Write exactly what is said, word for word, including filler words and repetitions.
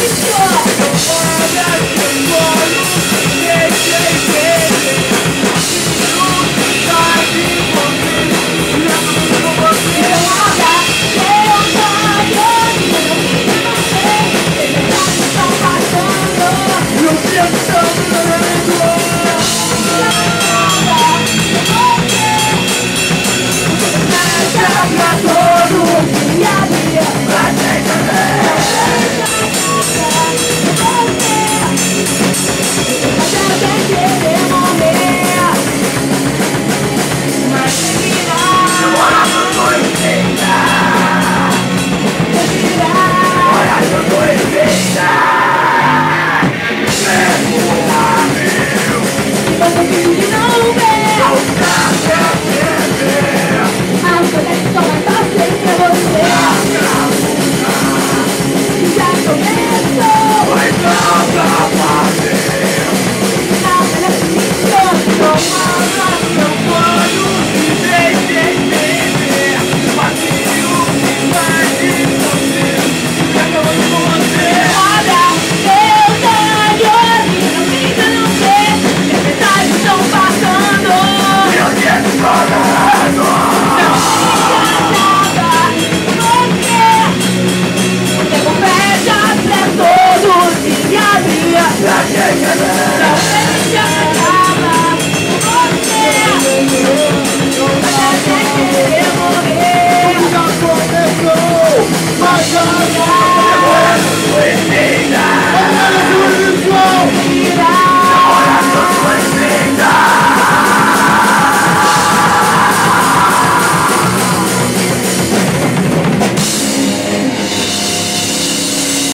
Let's go!